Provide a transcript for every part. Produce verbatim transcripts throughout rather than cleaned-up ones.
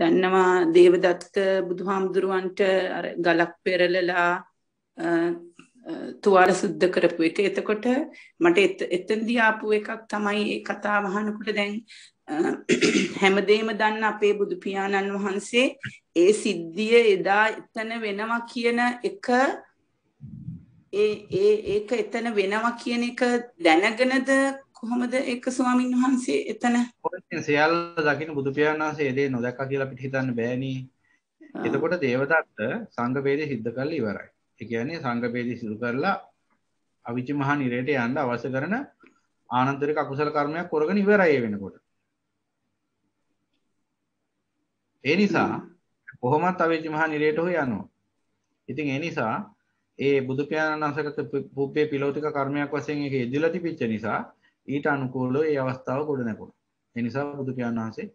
දන්නවා දේවදත්ත බුදුහාමුදුරුවන්ට අර ගලක් පෙරලලා තුවාල සුද්ධ කරපු එක. එතකොට මට එතෙන්දී ආපු එකක් තමයි ඒ කතාව අහනකොට දැන් හැමදේම දන්න අපේ බුදු පියාණන් වහන්සේ ඒ සිද්ධිය එදා එතන වෙනවා කියන එක ඒ ඒ ඒක එතන වෙනවා කියන එක දැනගෙනද කොහොමද ඒක ස්වාමීන් වහන්සේ එතන ඔතන සියල්ල දකින්න බුදු පියාණන් වහන්සේ ඒ දේ නොදැක්කා කියලා අපිට හිතන්න බෑනේ. එතකොට දේවදත්ත සංඝ වේදේ සිද්ධ කරලා ඉවරයි. ඒ කියන්නේ සංඝ වේදේ සිදු කරලා අවිජ්ජ මහා නිරයට යන්න අවශ්‍ය කරන ආනන්තරික අකුසල කර්මයක් කරගෙන ඉවරයි ඒ වෙනකොට. ඒ නිසා කොහොමත් අවිජ්ජ මහා නිරයට හොය යනවා. ඉතින් ඒ නිසා ඒ බුදු පියාණන් වහන්සේට පුබ්බේ පිලෝතික කර්මයක් වශයෙන් ඒක ඉදිරියට තිබිච්ච නිසා ඊට අනුකූලව ඒ අවස්ථාව ගොඩ නැගුණා. ඒ නිසා බුදු පියාණන් වහන්සේ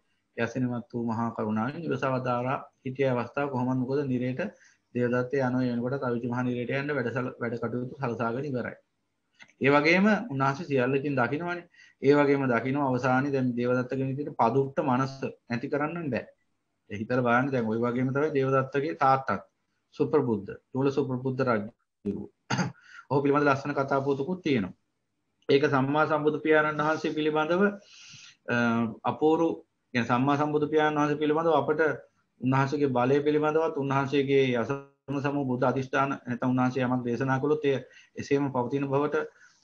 යසිනමත් වූ මහා කරුණාවෙන් ඉවසවදාලා සිටියේ අවස්ථාව කොහොමද මොකද නිරේට දේවදත්තය යනවා වෙනකොට අවිජ්ජ මහා නිරේට යන්න වැඩ වැඩ කටයුතු සලසාගෙන ඉවරයි. ඒ වගේම උන්වහන්සේ සියල්ලකින් දකින්නවානේ. ඒ වගේම දකින්න අවසානයේ දැන් දේවදත්තගෙන් විදිහට පදුට්ට මනස නැති කරන්න බෑ. ඒ හිතලා බලන්න දැන් ওই වගේම තමයි දේවදත්තගේ තාත්තත් සුප්‍රබුද්ධ තුල සුප්‍රබුද්ධ රජු. ඔහු පිළිබඳ ලස්සන කතා පොතකුත් තියෙනවා. ඒක සම්මා සම්බුදු පියාණන් වහන්සේ පිළිබඳව අපූර්ව කියන්නේ සම්මා සම්බුදු පියාණන් වහන්සේ පිළිබඳව අපට උන්වහන්සේගේ බලය පිළිබඳවත් උන්වහන්සේගේ යසන සමු බුද්ධ අධිෂ්ඨාන නැත්නම් උන්වහන්සේ යමක් දේශනා කළොත් ඒ එසේම පවතින බවට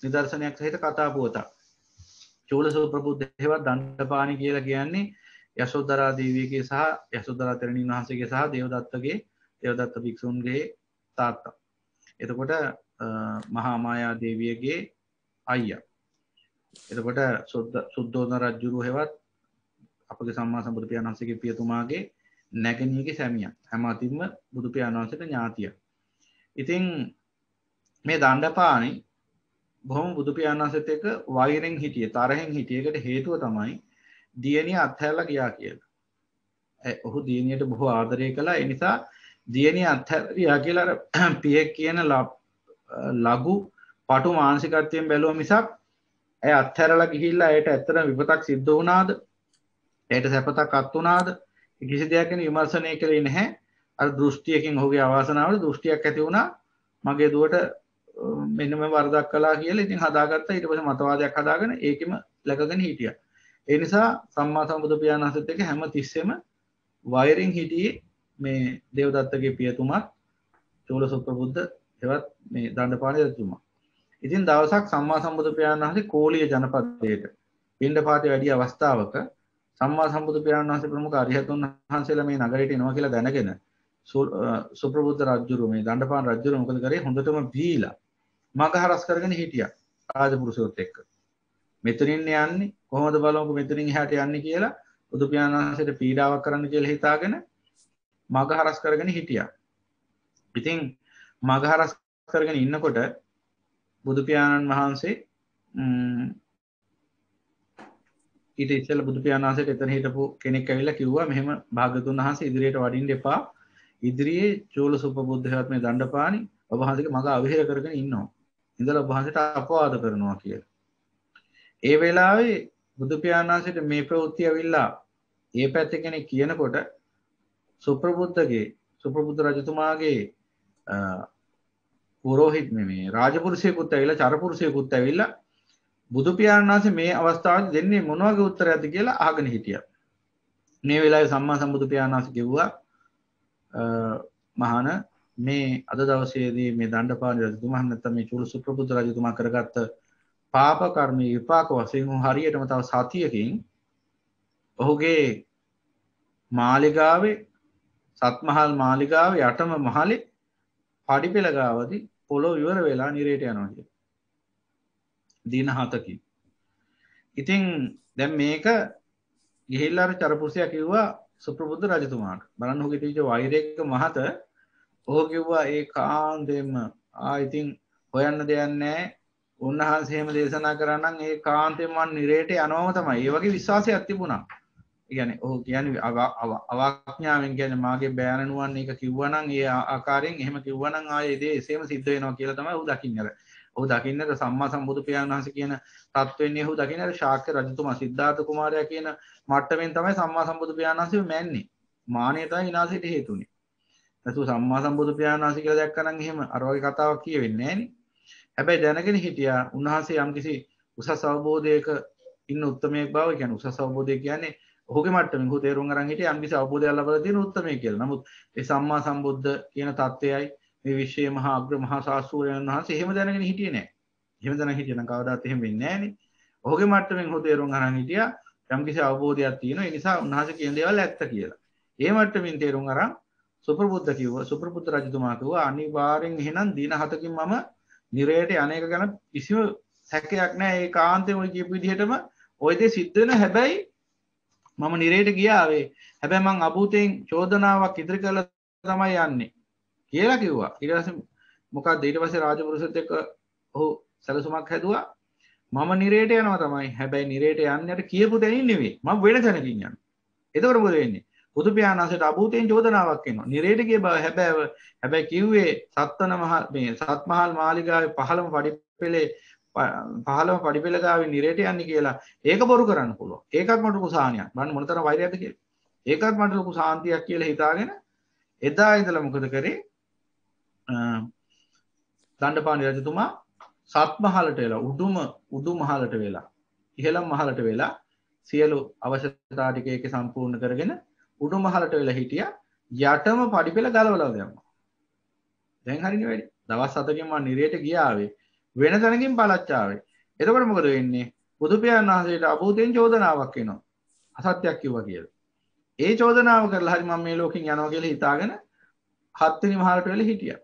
නිදර්ශනයක් සහිත කතා පුවතක්. චූලසෝ ප්‍රබුද්ධේවත් දණ්ඩපාණි කියලා කියන්නේ යශෝදරා දේවියගේ සහ යශෝදරා තෙරණින් වහන්සේගේ සහ දේවදත්තගේ දේවදත්ත භික්ෂුන්ගේ තාත්තා. එතකොට මහා මායා දේවියගේ අයියා. එතකොට සුද්ධෝදන රජුරු හෙවත් අපගේ සම්මා සම්බුදු පියාණන් වහන්සේගේ පියතුමාගේ නැගණියගේ සැමියා. හැම අතින්ම බුදු පියාණන් වහන්සේට ඥාතියක්. ඉතින් මේ දණ්ඩපාණි බොහොම බුදු පියාණන් වහන්සේත් එක්ක වෛරෙන් හිටියේ, තරහෙන් හිටියේකට හේතුව තමයි දියණිය අත්හැරලා ගියා කියලා. ඒ ඔහු දියණියට බොහෝ ආදරය කළා. ඒ නිසා දියණිය අත්හැරලා ගියා කියලා අර පියෙක් කියන ලඝු පාටු මානසිකත්වයෙන් බැලුවා මිසක් ඇය අත්හැරලා ගිහිල්ලා ඇයට ඇත්තටම විපතක් සිද්ධ වුණාද, ඇයට සැපතක් අත් වුණාද, කිසි දෙයක් ගැන විමර්ශනය කළේ නැහැ. අර දෘෂ්ටියකින් ඔහුගේ අවාසනාවට දෘෂ්ටියක් ඇති වුණා, මගේ දුවට මෙන්න මේ වරදක් කළා කියලා ඉතින් හදාගත්තා. ඊට පස්සේ මතවාදයක් හදාගෙන ඒකෙම ලැබගෙන හිටියා. ඒ නිසා සම්මා සම්බුදු පියාණන් හසත් එක්ක හැම තිස්සෙම වයරින් හිටියේ මේ දේවදත්තගේ පියතුමා චූලසුප්‍රබුද්ධ එවත් මේ දණ්ඩපාණි රජතුමා. ඉතින් දවසක් සම්මා සම්බුදු පියාණන් වහන්සේ කෝලිය ජනපදයට පින්ඩපාතේ වැඩි අවස්ථාවක සම්මා සම්බුදු පියාණන් වහන්සේ ප්‍රමුඛ අරිහතුන් වහන්සේලා මේ නගරයට එනවා කියලා දැනගෙන සුප්‍රබුද්ධ රජුරු මේ දණ්ඩපාණ රජුරු මොකද කරේ, හොඳටම බීලා මග හරස් කරගෙන හිටියා රාජපුරුෂයොත් එක්ක. මෙතනින් යන්නේ කොහොමද බලමු මෙතනින් එහාට යන්නේ කියලා බුදු පියාණන් වහන්සේට පීඩාවක් කරන්න කියලා හිතාගෙන මග හරස් කරගෙන හිටියා. ඉතින් මග හරස් කරගෙන ඉන්නකොට බුදු පියාණන් වහන්සේ ඊට ඉස්සෙල්ලා බුදු පියාණන් වහන්සේට එතන හිටපු කෙනෙක් ඇවිල්ලා කිව්වා මෙහෙම භාග්‍යතුන් වහන්සේ ඉදිරියට වඩින්න එපා, ඉදිරියේ චූලසුප්‍රබුද්ධයවත් මේ දණ්ඩපාණි ඔබ වහන්සේගේ මඟ අවහිර කරගෙන ඉන්නවා, ඉඳලා ඔබ වහන්සේට අපවාද කරනවා කියලා. ඒ වෙලාවේ බුදු පියාණන් වහන්සේට මේ ප්‍රවෘත්ති ඇවිල්ලා ඒ පැත්තේ කෙනෙක් කියනකොට සුප්‍රබුද්ධගේ සුප්‍රබුද්ධ රජතුමාගේ පුරෝහිත මේ රාජපුරුෂයෙකුත් ඇවිල්ලා චරපුරුෂයෙකුත් ඇවිල්ලා බුදු පියාණන් වහන්සේ මේ අවස්ථාවේ දෙන්නේ මොන වගේ උත්තරයක්ද කියලා අහගෙන හිටියා. මේ වෙලාවේ සම්මා සම්බුදු පියාණන් වහන්සේ කිව්වා මහාන මේ අද දවසේදී මේ දණ්ඩපාණි රජතුමා නැත්නම් මේ චූලසුප්‍රබුද්ධ රජතුමා කරගත්ත පාප කර්මී විපාක වශයෙන් හරියටම තව සතියකින් ඔහුගේ මාලිගාවේ සත්මහල් මාලිගාවේ යටම මහලේ පාඩි පෙළ ගාවදී පොළොව විවර වෙලා නිරේට යනවා කිය. දින හතකින්. ඉතින් දැන් මේක ගිහිල්ලා අර චරපුරුෂයා කිව්වා සුප්‍රබුද්ධ රජතුමාට. බලන්න ඔහුගේ තියෙන වෛරයක මහත ඔහු කිව්වා ඒ කාන්තේම ආ ඉතින් හොයන්න දෙයක් නැහැ. උන්වහන්සේ එහෙම දේශනා කරා නම් ඒ කාන්තේම මන් නිරේට යනවම තමයි. ඒ වගේ විශ්වාසයක් තිබුණා. ඒ කියන්නේ ඔහු කියන්නේ අවාඥාවෙන් කියන්නේ මාගේ බෑනනුවන් එක කිව්වා නම් ඒ ආකාරයෙන් එහෙම කිව්වා නම් ආයේ ඒ එසේම සිද්ධ වෙනවා කියලා තමයි ඔහු දකින්නේ. ඔහු දකින්නේ අර සම්මා සම්බුදු පියාණන් වහන්සේ කියන තත්වෙන්නේ ඔහු දකින්නේ අර ශාක්‍ය රජතුමා සිද්ධාර්ථ කුමාරයා කියන මට්ටමින් තමයි සම්මා සම්බුදු පියාණන් වහන්සේ මැන්නේ. මානය තමයි විනාශයට හේතු වෙන්නේ. නැතු සම්මා සම්බුදු පියාණන් වහන්සේ කියලා දැක්කනම් එහෙම අර වගේ කතාවක් කියෙවෙන්නේ නැහනේ. හැබැයි දැනගෙන හිටියා උන්වහන්සේ යම්කිසි උසස් අවබෝධයක ඉන්න උත්මයෙක් බව. ඒ කියන්නේ උසස් අවබෝධය කියන්නේ ඔහුගේ මට්ටමින් ඔහු තේරුම් අරන් හිටියා යම්කිසි අවබෝධයක් ලබා දෙන උත්මයෙක් කියලා. නමුත් ඒ සම්මා සම්බුද්ධ කියන தත්ත්වයයි මේ විශ්වයේ මහා අග්‍ර මහා සාස්ත්‍රඥයන් වහන්සේ එහෙම දැනගෙන හිටියේ නැහැ. එහෙම දැනගෙන හිටියනම් කවදාත් එහෙම වෙන්නේ නැහනේ. ඔහුගේ මට්ටමින් ඔහු තේරුම් අරන් හිටියා යම්කිසි අවබෝධයක් තියෙනවා. ඒ නිසා උන්වහන්සේ කියන දේවල් ඇත්ත කියලා. ඒ මට්ටමින් තේරුම් අරන් සුප්‍රබුද්ධ කිව්වා. සුප්‍රබුද්ධ රජතුමා කිව්වා අනිවාර්යෙන් එහෙනම් දින හතකින් මම නිරයට අනේක ගැන කිසිම සැකයක් නැහැ. ඒ කාන්තේ මොකද කියපු විදිහටම ওই දේ සිද්ධ වෙන. හැබැයි මම නිරයට ගියාවේ. හැබැයි මං අභූතයෙන් චෝදනාවක් ඉදිරි කරලා තමයි යන්නේ කියලා කිව්වා. ඊට පස්සේ මොකක්ද ඊට පස්සේ රාජපුරුෂත් එක්ක ඔහු සැලසුමක් හැදුවා. මම නිරයට යනවා තමයි. හැබැයි නිරයට යන්නට කියපු දෙයින් නෙවෙයි. මම වෙන තැනකින් යනවා. එතකොට මොකද වෙන්නේ? බුදු පියාණන්සට අභූතයෙන් චෝදනාවක් එනවා. නිරේට ගිය බව හැබෑව. හැබැයි කිව්වේ සත්වන මහ මේ සත්මහල් මාලිගාවේ පහළම පඩිපෙළේ පහළම පඩිපෙළ ගාවේ නිරේට යන්නේ කියලා. ඒක බොරු කරන්න පුළුවන්. ඒකත් මට ලොකු සාහනයක්. මම මොනතරම් වෛරයක්ද කියලා. ඒකත් මට ලොකු සාන්තියක් කියලා හිතාගෙන එදා ඉඳලා මොකද කරේ? දණ්ඩපාණි රජතුමා සත්මහලට වෙලා උඩුම උඩු මහලට වෙලා ඉහළම මහලට වෙලා සියලු අවශ්‍යතා ටික ඒකේ සම්පූර්ණ කරගෙන උඩු මහලට වෙලා හිටියා. යටම පඩිපෙළ ගලවලා දැම්මා. දැන් හරිනේ වැඩි. දවස් හතකින් මම නිරයට ගියාවේ වෙන තැනකින් පලච්චාවේ. එතකොට මොකද වෙන්නේ? බුදු පියාණන් වහන්සේට අභූතෙන් චෝදනාවක් එනවා. අසත්‍යයක් කිව්වා කියලා. ඒ චෝදනාව කරලා හරි මම මේ ලෝකෙන් යනවා කියලා හිතාගෙන හත් වෙනි මහලට වෙලා හිටියා.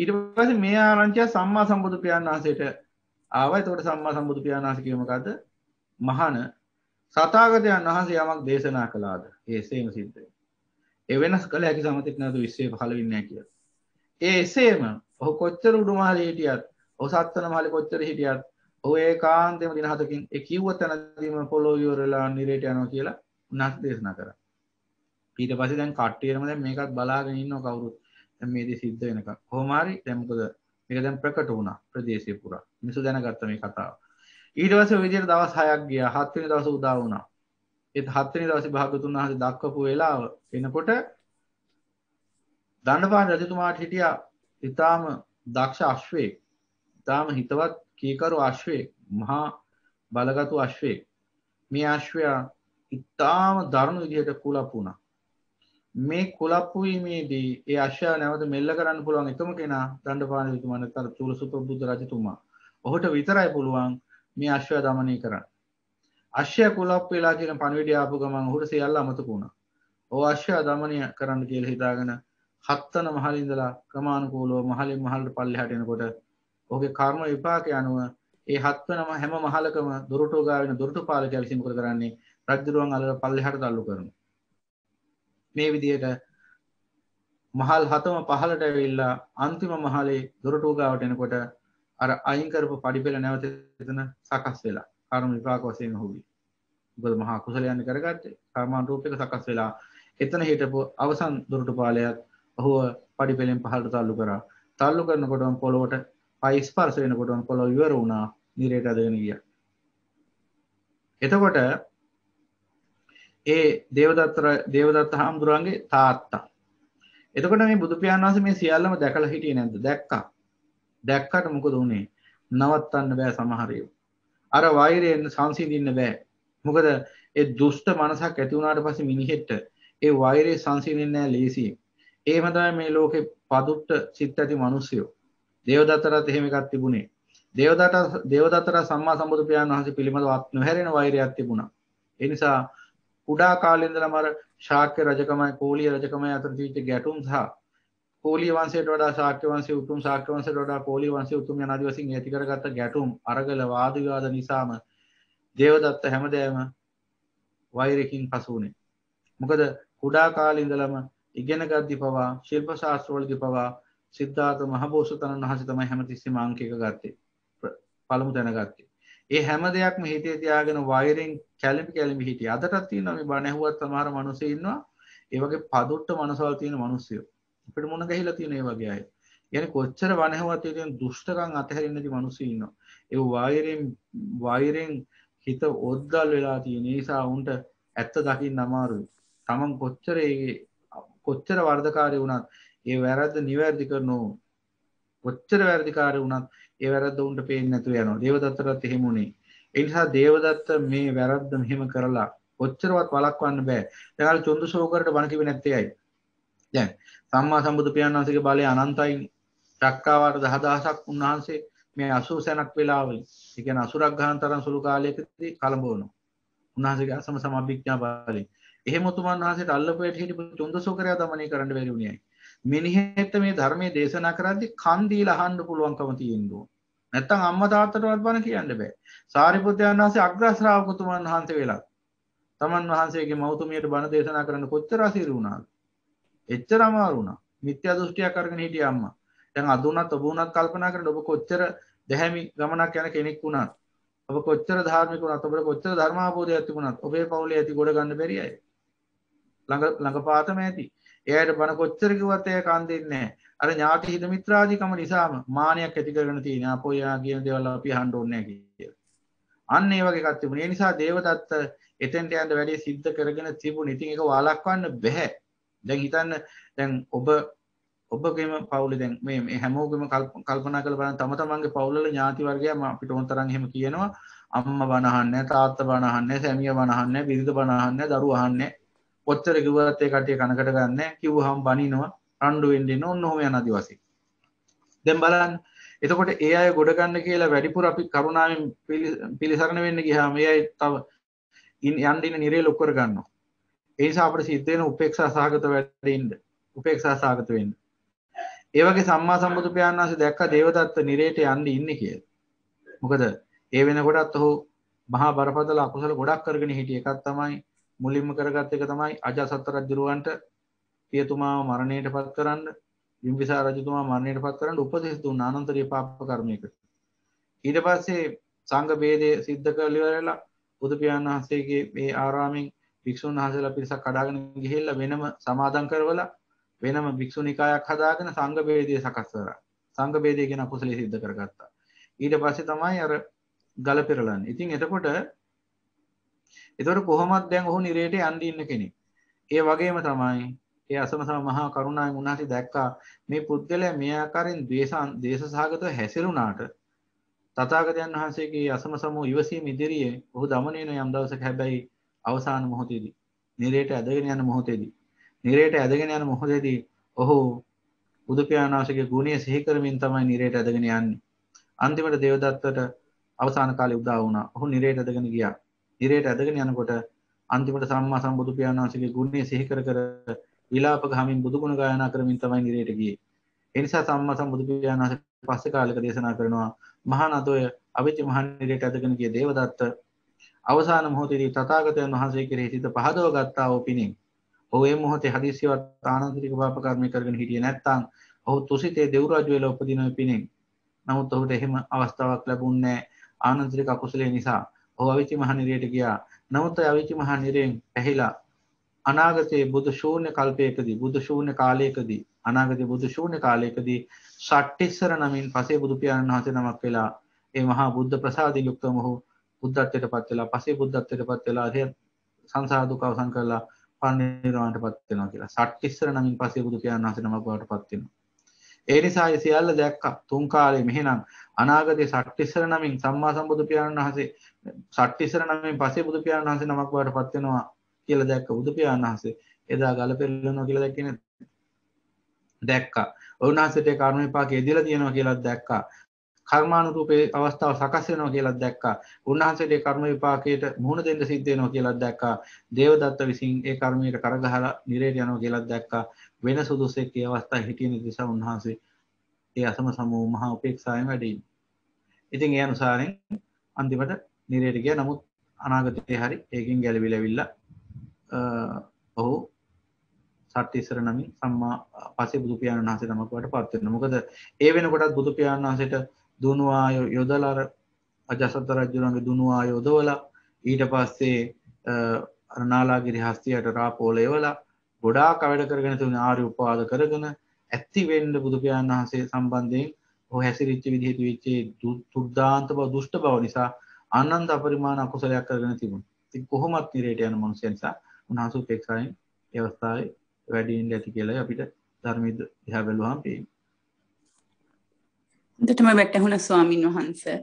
ඊට පස්සේ මේ ආරංචිය සම්මා සම්බුදු පියාණන් වහන්සේට ආවා. එතකොට සම්මා සම්බුදු පියාණන් වහන්සේ කිව්ව මොකද්ද? මහාන තථාගතයන් වහන්සේ යමක් දේශනා කළාද ඒ එසේම සිද්ධ වෙනවා. ඒ වෙනස් කළ හැකි සමතෙක් නැතු විශ්වයේ පහළ වෙන්නේ නැහැ කියලා. ඒ එසේම ඔහු කොච්චර උඩු මහලේ හිටියත්, ඔහු සත්වන මහලේ කොච්චර හිටියත්, ඔහු ඒකාන්තයෙන්ම දින හතකින් ඒ කිව්ව තැනදීම පොළොව යොරලා නිරේට යනවා කියලා උනස් දේශනා කරා. ඊට පස්සේ දැන් කට්ටියම දැන් මේකත් බලාගෙන ඉන්නවා කවුරුත්. දැන් මේ දේ සිද්ධ වෙනකම්. කොහොම හරි දැන් මොකද මේක දැන් ප්‍රකට වුණා ප්‍රදේශය පුරා. මිනිස්සු දැනගත්ත මේ කතාව. ඊට පස්සේ විදියට දවස් හයක් ගියා. හත් වෙනි දවසේ උදා වුණා. ඒ හත් වෙනි දවසේ භාගතුන් වහන්සේ දක්වපු වෙලාව එනකොට දණ්ඩපාණි රජතුමාට හිටියා ඊටාම දක්ෂ අශ්වයෙක්. ඊටාම හිතවත් කීකරු අශ්වයෙක්. මහා බලගත් අශ්වයෙක්. මේ අශ්වයා ඊටාම දරුණු විදියට කුලප්පු වුණා. මේ කුලප්පු වීමේදී ඒ අශ්වයා නැවත මෙල්ල කරන්න පුළුවන් එකම කෙනා දණ්ඩපාණි රජතුමා නැත්නම් චූලසුපබුද්ධ රජතුමා. ඔහුට විතරයි පුළුවන් මේ අශ්වය දමනය කරන්න. අශ්වය කුලප්පු වෙලා කියන පණිවිඩය ආපු ගමන් ඔහුට සියල්ල අමතක වුණා. ඔහු අශ්වය දමනය කරන්න කියලා හිතාගෙන හත්වන මහලේ ඉඳලා ක්‍රමානුකූලව මහලෙන් මහලට පල්ලෙහාට එනකොට ඔහුගේ කර්ම විපාකය අනුව ඒ හත්වනම හැම මහලකම දොරටු ගාවින දොරටු පාලකයා විසින් මොකද කරන්නේ? රජ්ජුරුවන් අල්ලලා පල්ලෙහාට තල්ලු කරනවා. මේ විදිහට මහල් හතම පහලට ඇවිල්ලා අන්තිම මහලේ දොරටු ගාවට එනකොට අර අයින් කරපු පඩිපෙළ නැවත එතන සකස් වෙලා කර්ම විපාක වශයෙන් හොවි. මොකද මහා කුසලයන් කරගත්තේ කර්මාන් රූපයක සකස් වෙලා එතන හිටපු අවසන් දොරටුපාලයත් ඔහුව පඩිපෙළෙන් පහළට තල්ලු කරා. තල්ලු කරනකොටම පොළොවට පයි ස්පර්ශ වෙනකොටම පොළොව ඉවර වුණා. නිරයට ඇදගෙන ගියා. එතකොට ඒ දේවදත්ත දේවදත්ත හාමුදුරන්ගේ තාත්තා. එතකොට මේ බුදු පියාණන් වහන්සේ මේ සියල්ලම දැකලා හිටියේ නැද්ද? දැක්කා. දැක්කට මොකද උනේ? නවත්තන්න බෑ සමහර ඒවා. අර වෛරයෙන් සංසිඳින්න බෑ. මොකද ඒ දුෂ්ට මනසක් ඇති වුණාට පස්සේ මිනිහෙට ඒ වෛරය සංසිඳෙන්නේ නෑ ලේසියෙන්. එහෙම තමයි මේ ලෝකේ පදුට්ට සිත් ඇති මිනිස්සුයෝ. දේවදත්තටත් එහෙම එකක් තිබුණේ. දේවදත්ත දේවදත්තට සම්මා සම්බුදු පියාණන් වහන්සේ පිළිබඳව නොහැරෙන වෛරයක් තිබුණා. ඒ නිසා කුඩා කාලේ ඉඳලම අර ශාක්‍ය රජකමයි කෝලිය රජකමයි අතර තිබිච්ච ගැටුම් සහ කෝලිය වංශයට වඩා ශාක්‍ය වංශය උතුම්, ශාක්‍ය වංශයට වඩා කෝලිය වංශය උතුම් යන ආදි වශයෙන් ඇති කරගත්ත ගැටුම් අරගල වාද විවාද නිසාම දේවදත්ත හැමදේම වෛරයෙන් පසු වුණේ. මොකද කුඩා කාලේ ඉඳලම ඉගෙනගත්දි පවා ශිල්ප ශාස්ත්‍රවලදී පවා සිද්ධාර්ථ මහබෝසතාණන් වහන්සේ තමයි හැමතිස්සෙම අංක එක ගත්තේ. පළමු තැන ගත්තේ. ඒ හැම දෙයක්ම හිතේ තියාගෙන වෛරයෙන් කැළඹි කැළඹි හිටියේ. අදටත් තියෙනවා මේ බණ ඇහුවත් සමහර මිනිස්සු ඉන්නවා. ඒ වගේ පදුට්ට මනසවල් තියෙන මිනිස්සු. අපිට මොන ගහිලා තියෙන ඒ වගේ අය. يعني කොච්චර වනහවත් තියෙන දුෂ්ටකම් අතහැරින්න නැති මිනිස්සු ඉන්නවා. ඒ වෛරයෙන් වෛරයෙන් හිත ඔද්දල් වෙලා තියෙන නිසා උන්ට ඇත්ත දකින්න අමාරුයි. තමන් කොච්චර ඒ කොච්චර වර්ධකාරී වුණත් ඒ වැරද්ද නිවැරදි කරනෝ කොච්චර වැරදිකාරී වුණත් ඒ වැරද්ද උන්ට පේන්නේ නැතුව යනවා. දේවදත්තටත් එහෙම උනේ. ඒ නිසා දේවදත්ත මේ වැරද්ද මෙහෙම කරලා කොච්චරවත් වළක්වන්න බෑ. දැන් අර චොන්දසෝකරට බණ කිව්වේ නැත්තේ ඇයි? දැන් සම්මා සම්බුදු පියාණන් වහන්සේගේ බලය අනන්තයින් රක්කාවට දහදහසක් උන්වහන්සේ මේ අසූ සැනක් වෙලාවලින් ඒ කියන්නේ අසුරක් ගහන තරම් සුළු කාලයකදී කලඹවනවා. උන්වහන්සේගේ අසම සමබිඥා බලය. එහෙම උතුමන් වහන්සේට අල්ලපුවට හිටපු චොන්දසෝකරයා දමනය කරන්න බැරි වුණේ ඇයි? මිනිහෙට මේ ධර්මයේ දේශනා කරද්දී කන් දීලා අහන්න පුළුවන්කම තියෙන්න ඕන. නැත්තම් අම්මා තාත්තටවත් බණ කියන්න බෑ. සාරිපුත්‍රයන් වහන්සේ අග්‍ර ශ්‍රාවකතුමන් වහන්සේ වෙලා තමන් වහන්සේගේ මෞතුමියට බණ දේශනා කරන්න කොච්චර අසීරු වුණාද? එච්චර අමාරු වුණා. මිත්‍යා දෘෂ්ටියක් අරගෙන හිටිය අම්මා. දැන් අද උනත් ඔබ උනත් කල්පනා කරන්න ඔබ කොච්චර දැහැමි ගමනක් යන කෙනෙක් වුණාද? ඔබ කොච්චර ධාර්මික වුණාද? ඔබ කොච්චර ධර්මාභෝධයක් තිබුණාද? ඔබේ පවුලේ ඇති ගොඩ ගන්න බැරි අය. ළඟ ළඟපාතම ඇති. එයාට බන කොච්චර කිව්වත් එයා කන් දෙන්නේ නැහැ. අර ඥාති හිත මිත්‍රාදීකම නිසාම මානයක් ඇති කරගෙන තියෙනවා. අපෝයා කියන දේවල් අපි අහන්න ඕනේ නැහැ කියලා. අන්න ඒ වගේ එකක් තිබුණා. ඒ නිසා දේවදත්ත එතෙන්ට යන්න වැඩි සිද්ධ කරගෙන තිබුණා. ඉතින් ඒක වළක්වන්න බෑ. දැන් හිතන්න දැන් ඔබ ඔබගේම පවුලේ දැන් මේ මේ හැමෝගෙම කල්පනා කරලා බලන්න තම තමන්ගේ පවුලවල ඥාති වර්ගයම අපිට ඕන තරම් එහෙම කියනවා. අම්මා බන අහන්නේ නැහැ, තාත්තා බන අහන්නේ නැහැ, සැමියා බන අහන්නේ නැහැ, බිරිඳ බන අහන්නේ නැහැ, දරුවෝ අහන්නේ නැහැ. කොච්චර කිව්වත් ඒ කට්ටිය කනකට ගන්න කිව්වහම බනිනවා රණ්ඩු වෙන්න එන ඔන්න ඔහොම යන අදිවාසී. දැන් බලන්න. එතකොට ඒ අය ගොඩ ගන්න කියලා වැඩිපුර අපි කරුණාවෙන් පිළිසරණ වෙන්න ගියාම ඒ අය තව යන්න දින නිරේ ලොක් කර ගන්නවා. ඒ නිසා අපිට සිද්ධ වෙන උපේක්ෂා සහගත වැඩින්න උපේක්ෂා සහගත වෙන්න. ඒ වගේ සම්මා සම්බුදු පියාණන් වහන්සේ දැක්ක දේවදත්ත නිරේට යන්න ඉන්නේ කියලා. මොකද ඒ වෙනකොටත් ඔහු මහා බරපතල අකුසල ගොඩක් කරගෙන හිටිය එකක් තමයි මුලින්ම කරගත් එක තමයි අජාසත් රජුරවන්ට පියතුමාව මරණයටපත් කරන්න, බිම්බිසාර රජතුමා මරණයටපත් කරන්න උපදෙස් දුන්න අනන්තරිය පාප කර්මයකට. ඊට පස්සේ සංඝ ભેදය සිද්ධ කරලිවරලා බුදු පියාණන් වහන්සේගේ මේ ආරාමෙන් භික්ෂුන් වහන්සේලා පිරිසක් කඩාගෙන ගිහිල්ලා වෙනම සමාදන් කරවලා වෙනම භික්ෂුනිකායක් හදාගෙන සංඝ ભેදය සකස් කරා. සංඝ ભેදය කියන අකුසලයේ සිද්ධ කරගත්තා. ඊට පස්සේ තමයි අර ගල පෙරලන්නේ. ඉතින් එතකොට එතකොට කොහොමද දැන් ඔහු නිරේට යන්න ඉන්න කෙනෙක්. ඒ වගේම තමයි ඒ අසමසම මහා කරුණාවෙන් උන්වහන්සේ දැක්කා මේ පුද්ගලයා මේ ආකාරයෙන් ද්වේෂාන් දේශසහගතව හැසිරුණාට තථාගතයන් වහන්සේගේ අසමසම ඉවසීම ඉදිරියේ ඔහු দমনය වෙන යම් දවසක හැබැයි අවසාන මොහොතේදී නිරේට ඇදගෙන යන මොහොතේදී නිරේට ඇදගෙන යන මොහොතේදී ඔහු බුදු පියාණන් වහන්සේගේ ගුණය සිහි කරමින් තමයි නිරේට ඇදගෙන යන්නේ. අන්තිමට දේවදත්තට අවසාන කාලේ උදා වුණා. ඔහු නිරේට ඇදගෙන ගියා. ඉරේට ඇදගෙන යනකොට අන්තිමට සම්මා සම්බුදු පියාණන් වහන්සේගේ ගුණය සිහි කර කර විලාප ගහමින් බුදු ගුණ ගායනා කරමින් තමයි ඉරේට ගියේ. ඒ නිසා සම්මා සම්බුදු පියාණන් වහන්සේ පස්සේ කාලයක දේශනා කරනවා මහානදෝය අවිද්‍ය මහනිරේට ඇදගෙන ගිය දේවදත්ත අවසාන මොහොතේදී තථාගතයන් වහන්සේ කෙරෙහි සිත පහදව ගත්තා වූ පිණින් ඔහු ඒ මොහොතේ හදිසියවත් ආනන්තරික පාප කර්මයක් කරගෙන හිටියේ නැත්නම් ඔහු තුසිතේ දෙව් රාජ්‍ය වල උපදින පිණින් නමුත් ඔහුට එහෙම අවස්ථාවක් ලැබුණේ නැහැ ආනන්තරික අකුසලයේ නිසා. ඔහු අවිච්චි මහ නිරයට ගියා. නමුත් අවිච්චි මහ නිරයෙන් ඇහිලා අනාගතයේ බුදු ශූන්‍ය කල්පයකදී බුදු ශූන්‍ය කාලයකදී අනාගතයේ බුදු ශූන්‍ය කාලයකදී ෂට්ටිස්සර නමින් පසේ බුදු පියාණන් වහන්සේ නමක් වෙලා ඒ මහා බුද්ධ ප්‍රසාදී යුක්තම ඔහු බුද්ධත්වයටපත් වෙලා පසේ බුද්ධත්වයටපත් වෙලා සංසාර දුක අවසන් කරලා පරිනිර්වාණයටපත් වෙනවා කියලා ෂට්ටිස්සර නමින් පසේ බුදු පියාණන් වහන්සේ නමක් බවටපත් වෙනවා. ඒ නිසා ඒ සියල්ල දැක්කා තුන් කාලේ. මෙහෙනම් අනාගතයේ ෂට්ටිස්සර නමින් සම්මා සම්බුදු පියාණන් වහන්සේ ෂට්ටිස්සර නමින් පස්සේ බුදු පියාණන් වහන්සේ නමක් බවට පත් වෙනවා කියලා දැක්ක බුදු පියාණන් වහන්සේ එදා ගල පෙරලනවා කියලා දැක්කේ නේද? දැක්කා. වුණාසෙට කර්ම විපාකයේ දෙලා තියෙනවා කියලා දැක්කා. කර්මානුරූපේ අවස්ථාව සකස් වෙනවා කියලා දැක්කා. වුණාසෙට කර්ම විපාකයට මුහුණ දෙන්න සිද්ධ වෙනවා කියලා දැක්කා. දේවදත්ත විසින් ඒ කර්මයට කරගහලා නිරේට යනවා කියලා දැක්කා. වෙන සුදුසෙක් ඒ අවස්ථාවේ හිටින නිසා වුණාසෙ ඒ අසම සමෝ මහා උපේක්ෂාවෙන් වැඩි. ඉතින් ඒ අනුසාරයෙන් අන්තිමට නිරේට ගියා. නමුත් අනාගතේ හරි ඒකෙන් ගැලවිලාවිලා ඔහු ෂට්ටිස්සර නමින් සම්මා පසේ බුදු පියාණන් වහන්සේ නමක් වඩපත් වෙනවා. මොකද ඒ වෙනකොටත් බුදු පියාණන් වහන්සේට දුනුවා යොදලා අර අජාසත් රජුණන්ගේ දුනුවා යොදවලා ඊට පස්සේ අර නාලාගිරි හස්තියට රාපෝල එවලා ගොඩාක් වැඩ කරගෙන තුන ආර්ය උපවාද කරගෙන ඇති වෙන්න බුදු පියාණන් වහන්සේ සම්බන්ධයෙන් ඔහු හැසිරිච්ච විදිහට වෙච්ච දුර්දාන්ත බව දුෂ්ට බව නිසා අනන්ත අපරිමාණ අකුසලයක් කරගෙන තිබුණා. ඉතින් කොහොමත් නිරේට යන මනුස්සය නිසා උන්වහන්සේ උපේක්ෂාවෙන් අවස්ථාවේ වැඩි වෙන්න ඇති කියලා අපිට ධර්මයේ දිහා බලුවාම පේනවා. හොඳටම වැටහුණා ස්වාමින් වහන්සේ.